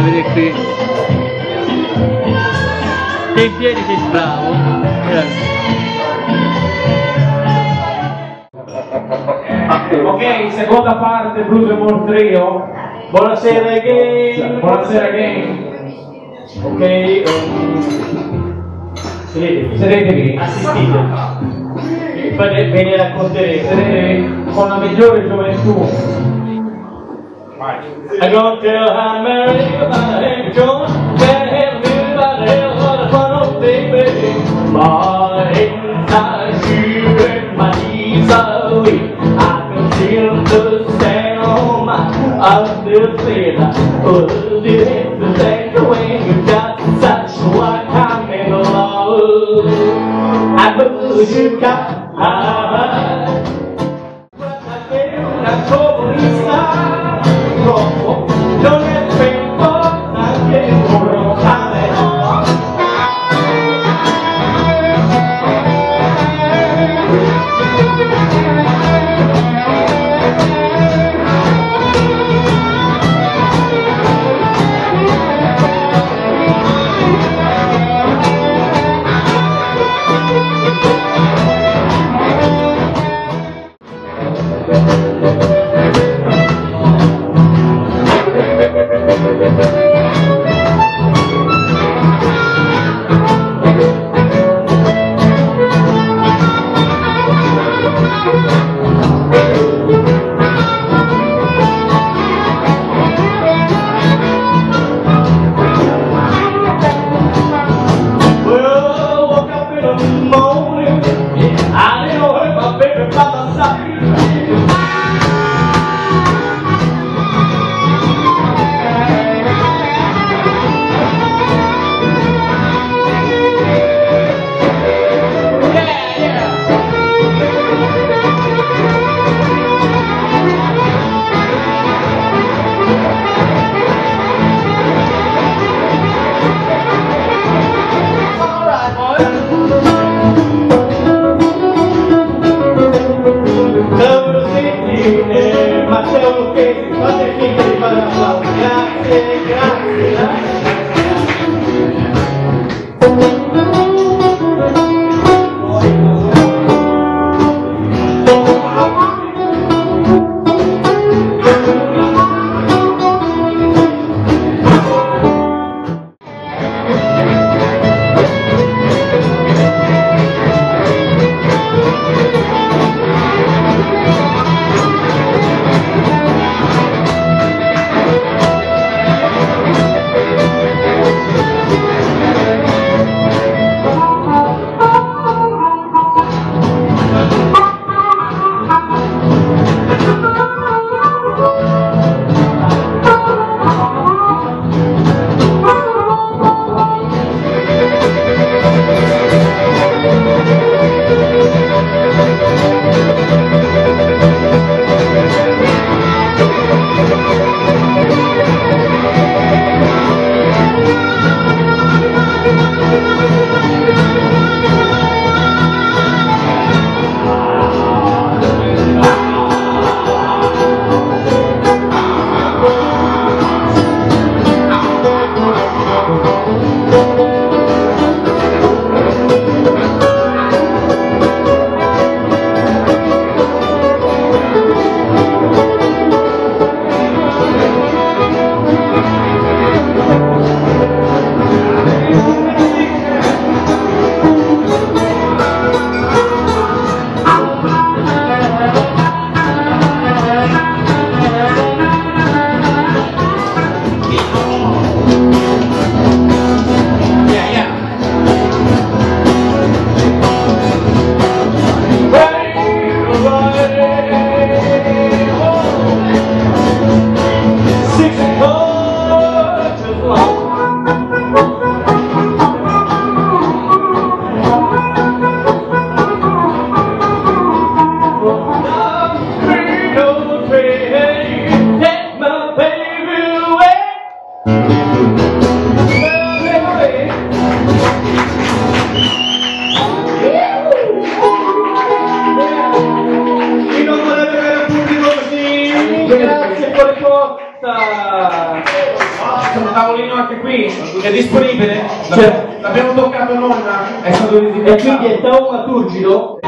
Guarda, vedete qui, dei piedi sei bravo. Ok, seconda parte Blues & More Trio. Buonasera again, buonasera again. Ok, sedetevi, assistite, ve ne racconterete, sedetevi con la migliore gioventù. I don't care how I marry you, but I ain't gonna help you, but I ain't gonna follow, baby. My hands are shoe and my knees are weak. I can feel the stand on my eyes, they're saying, oh, you have to take away, you got such one time in love. I believe you got what I feel, I told you stop. Don't let me fall, I can't hold on time at all. qui è disponibile, cioè, l'abbiamo toccato non è stato ridivisato. E quindi è taumaturgido.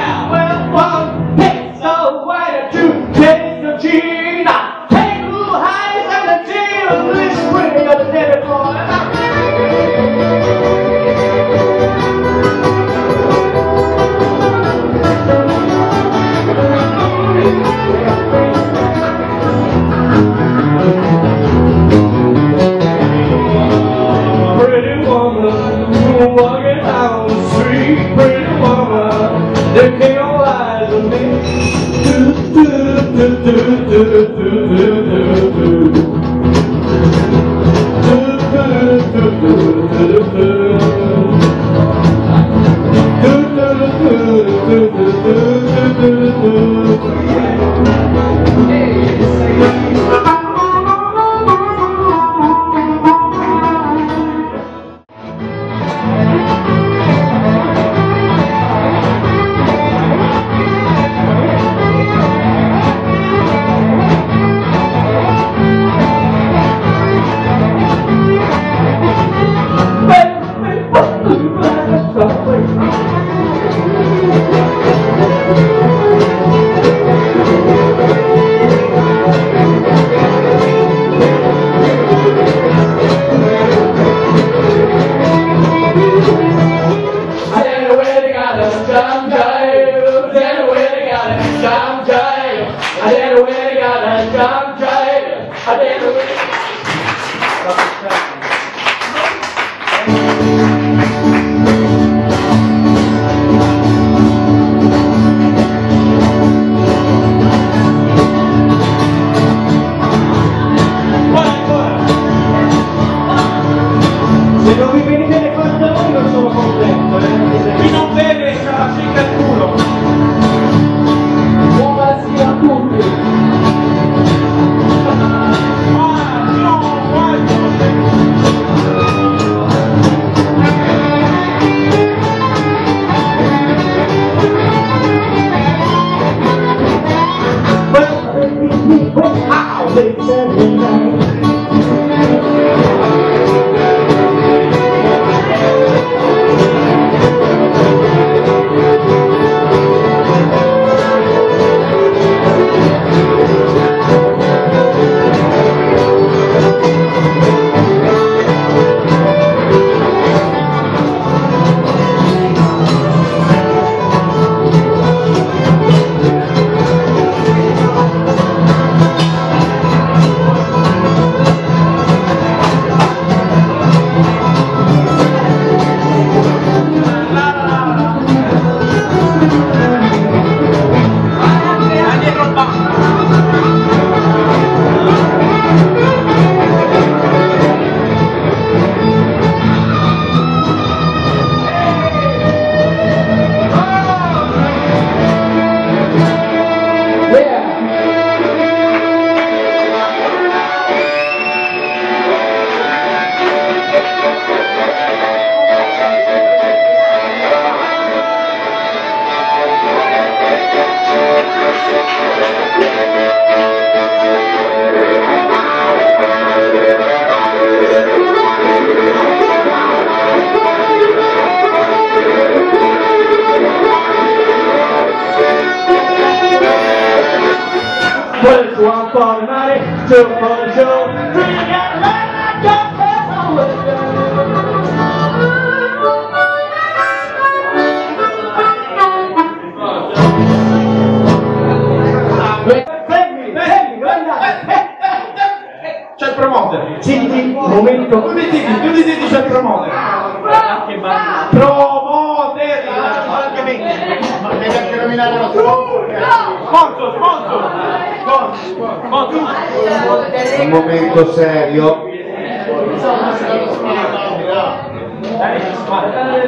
Serio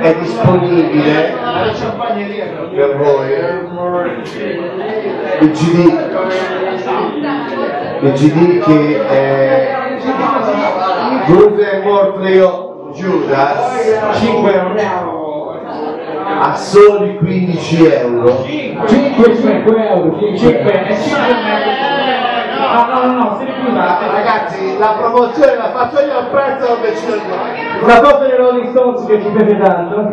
è disponibile per voi il CD che è Bruce Mortreo Judas 5 euro a soli 15 euro 5 euro no, se ricusate. Ragazzi, la promozione la faccio io al prezzo del vecino di noi. Una cosa dei Rolling Stones che ci piace tanto.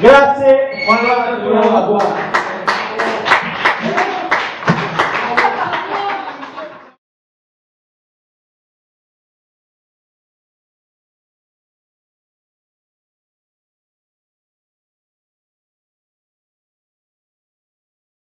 Grazie, buona giornata.